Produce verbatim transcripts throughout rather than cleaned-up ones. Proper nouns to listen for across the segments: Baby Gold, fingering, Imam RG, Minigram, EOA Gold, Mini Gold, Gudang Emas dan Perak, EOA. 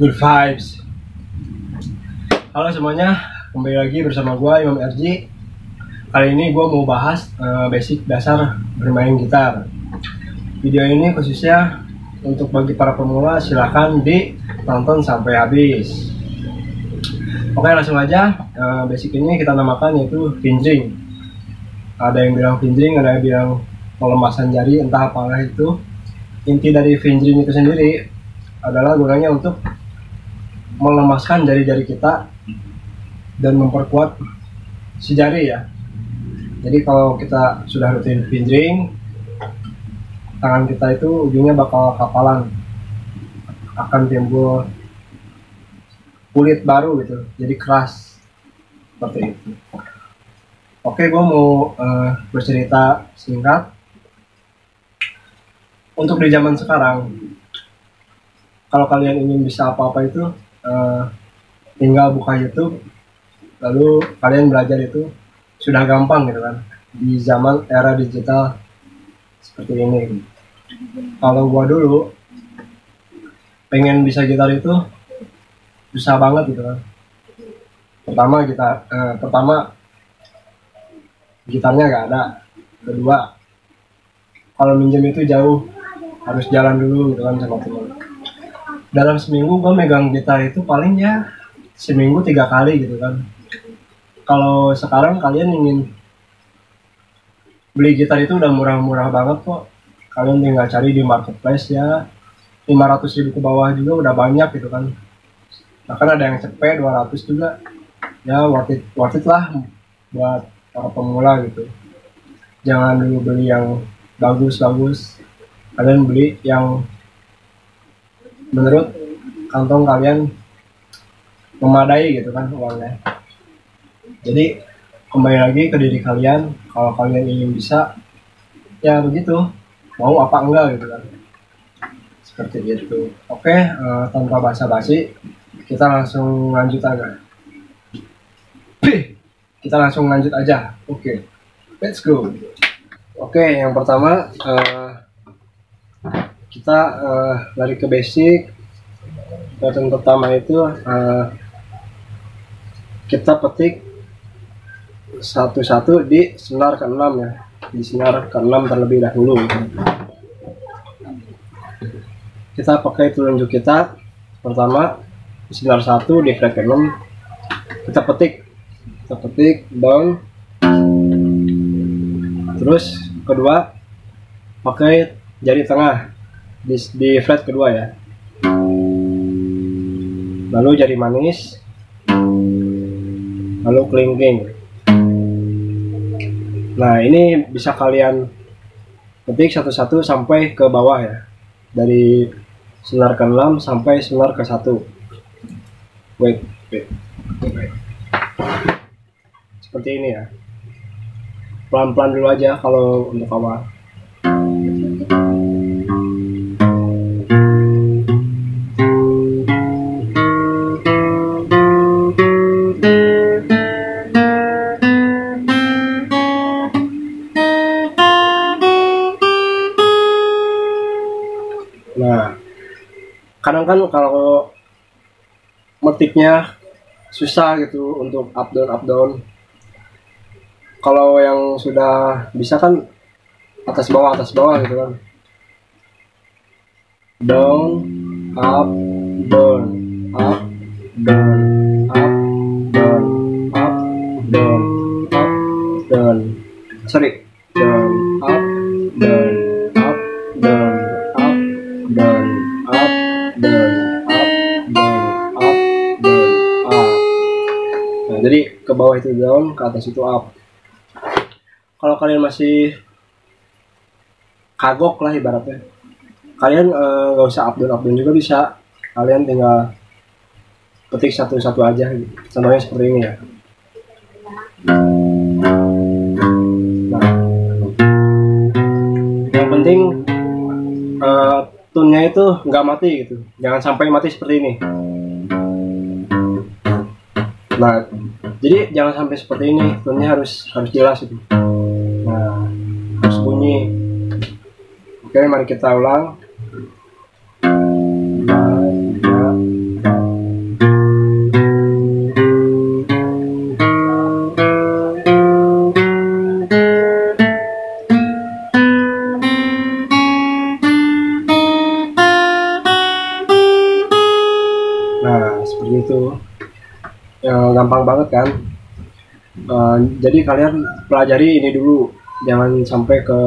Good vibes. Halo semuanya, kembali lagi bersama gua Imam R G. Kali ini gua mau bahas uh, basic dasar bermain gitar. Video ini khususnya untuk bagi para pemula, silahkan ditonton sampai habis. Oke, langsung aja. Uh, basic ini kita namakan yaitu fingering. Ada yang bilang fingering, ada yang bilang pelemasan jari, entah apalah itu. Inti dari fingering itu sendiri adalah gunanya untuk melemaskan jari-jari kita dan memperkuat si jari ya. Jadi kalau kita sudah rutin fingering, tangan kita itu ujungnya bakal kapalan, akan timbul kulit baru gitu, jadi keras seperti itu. Oke, gue mau uh, bercerita singkat. Untuk di zaman sekarang, kalau kalian ingin bisa apa-apa itu, Uh, tinggal buka YouTube, lalu kalian belajar itu sudah gampang gitu kan, di zaman era digital seperti ini. Kalau gua dulu pengen bisa gitar itu susah banget gitu kan. Pertama gitar, uh, pertama gitarnya nggak ada. Kedua, kalau minjem itu jauh, harus jalan dulu gitu kan sama teman. Dalam seminggu gue megang gitar itu paling ya seminggu tiga kali gitu kan. Kalau sekarang kalian ingin beli gitar itu udah murah-murah banget kok. Kalian tinggal cari di marketplace ya, lima ratus ribu ke bawah juga udah banyak gitu kan. Bahkan ada yang cepet dua ratus juga. Ya worth it, worth it lah buat para pemula gitu. Jangan dulu beli yang bagus-bagus, kalian beli yang menurut kantong kalian memadai gitu kan uangnya. Jadi kembali lagi ke diri kalian, kalau kalian ingin bisa ya begitu, mau apa enggak gitu kan, seperti itu. Oke, uh, tanpa basa-basi kita langsung lanjut aja. Kita langsung lanjut aja. Oke, let's go. Oke, yang pertama uh, kita uh, lari ke basic. Yang pertama itu uh, kita petik satu-satu di senar keenam ya, di senar keenam terlebih dahulu. Kita pakai telunjuk kita, pertama di senar satu di fret keenam kita petik, kita petik down. Terus kedua pakai jari tengah Di, di fret kedua ya, lalu jari manis, lalu kelingking. Nah ini bisa kalian petik satu-satu sampai ke bawah ya, dari senar ke enam sampai senar ke satu. Wait, wait, wait. Seperti ini ya, pelan-pelan dulu aja kalau untuk awal. Kadang kan kalau metiknya susah gitu untuk up down up down. Kalau yang sudah bisa kan atas bawah atas bawah gitu kan. Down up down up down up down up down up down. Sorry, down up down up down up down up. Down, up, down, up, down, up. Nah, jadi ke bawah itu down, ke atas itu up. Kalau kalian masih kagok lah ibaratnya, kalian nggak eh, usah up down up down juga bisa. Kalian tinggal petik satu-satu aja. Contohnya seperti ini ya. Nah, yang penting eh, tunenya itu nggak mati gitu, jangan sampai mati seperti ini. Nah, jadi jangan sampai seperti ini, tunenya harus harus jelas itu. Nah, harus bunyi. Oke, mari kita ulang. Nah, seperti itu. Ya, gampang banget kan? Uh, jadi kalian pelajari ini dulu, jangan sampai ke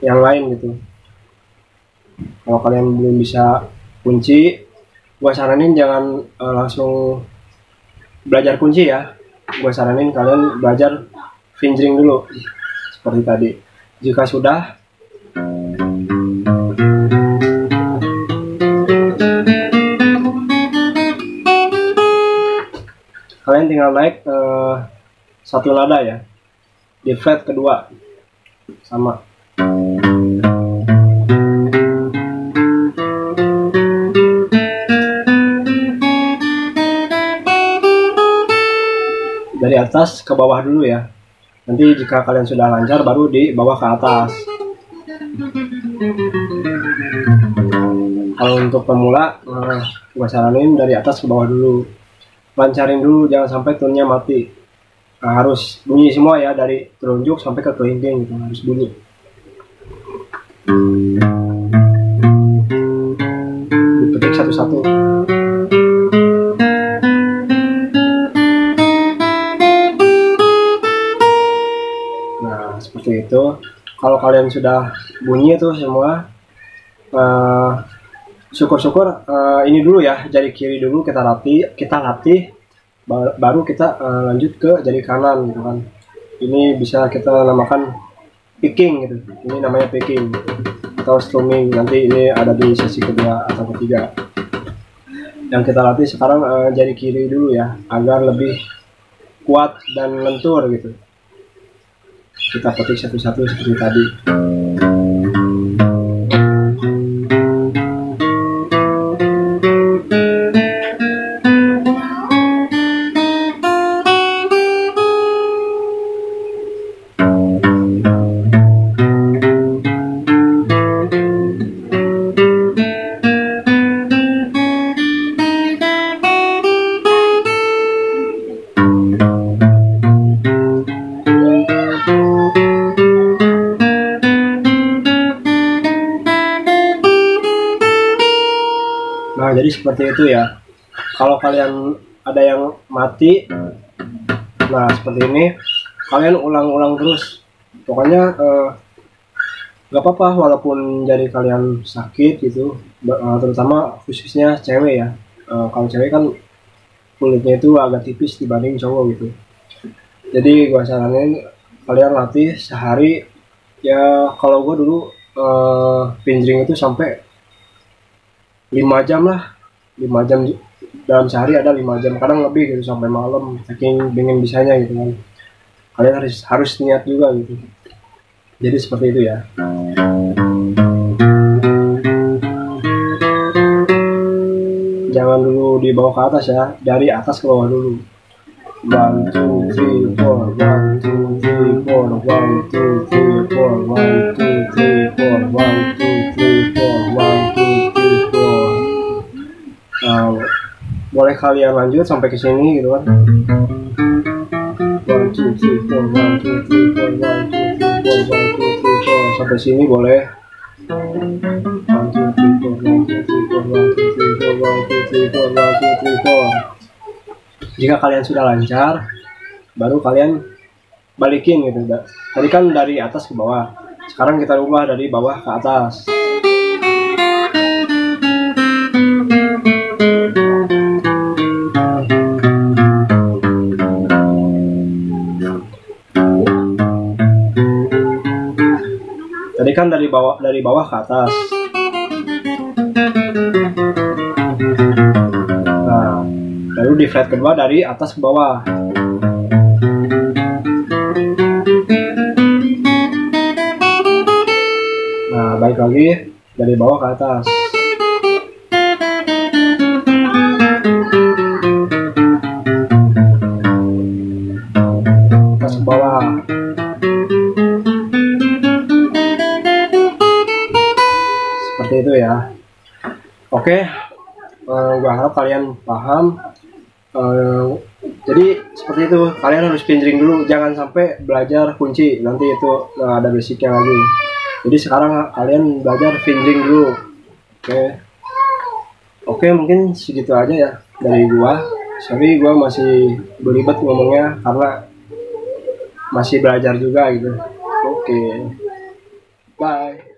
yang lain gitu. Kalau kalian belum bisa kunci, gua saranin jangan uh, langsung belajar kunci ya. Gua saranin kalian belajar fingering dulu seperti tadi. Jika sudah, kalian tinggal naik uh, satu nada ya di fret kedua sama. Dari atas ke bawah dulu ya. Nanti jika kalian sudah lancar baru di bawah ke atas. Kalau untuk pemula, nah, gue saranin dari atas ke bawah dulu. Lancarin dulu, jangan sampai tune-nya mati. Nah, harus bunyi semua ya, dari telunjuk sampai ke kelingking gitu, harus bunyi. Dipetik satu-satu. Seperti itu. Kalau kalian sudah bunyi itu semua, syukur-syukur uh, uh, ini dulu ya, jari kiri dulu kita latih, kita latih bar baru kita uh, lanjut ke jari kanan gitu kan. Ini bisa kita namakan picking gitu. Ini namanya picking atau strumming. Nanti ini ada di sesi kedua atau ketiga. Yang kita latih sekarang uh, jari kiri dulu ya, agar lebih kuat dan lentur gitu. Kita petik satu-satu seperti tadi. Jadi seperti itu ya. Kalau kalian ada yang mati, nah seperti ini, kalian ulang-ulang terus. Pokoknya eh, gak apa-apa walaupun jari kalian sakit gitu, terutama khususnya cewek ya. Eh, kalau cewek kan kulitnya itu agak tipis dibanding cowok gitu. Jadi gua saranin kalian latih sehari ya. Kalau gua dulu eh, fingering itu sampai lima jam lah, lima jam dalam sehari, ada lima jam, kadang lebih gitu, sampai malam, saking pengen bisanya gitu kan. Kalian harus harus niat juga gitu. Jadi seperti itu ya. Jangan dulu dibawa ke atas ya, dari atas ke bawah dulu. One, two, three, four, one, two, three, four, one, two, three, four, one, two, three, four, one, two, three, four, one, two, three, four. Nah, boleh kalian lanjut sampai ke sini gitu kan. One, two, three, four, one, two, three, four, one, two, three, four, one, two, three, four. Sampai sini boleh. One, two, three, four, one, two, three, four, one, two, three, four, one, two, three, four, one, two, three, four. Jika kalian sudah lancar, baru kalian balikin gitu. Tadi kan dari atas ke bawah, sekarang kita ubah dari bawah ke atas. Tadi kan dari bawah dari bawah ke atas. Lalu di fret kedua dari atas ke bawah. Nah, balik lagi dari bawah ke atas. Atas ke bawah. seperti itu ya. Oke, uh, gue harap kalian paham. Uh, jadi seperti itu, kalian harus pinjering dulu, jangan sampai belajar kunci, nanti itu nah, ada basicnya lagi. Jadi sekarang kalian belajar pinjering dulu. Oke oke mungkin segitu aja ya dari gua. Sorry gua masih berlibat ngomongnya karena masih belajar juga gitu. Oke, bye.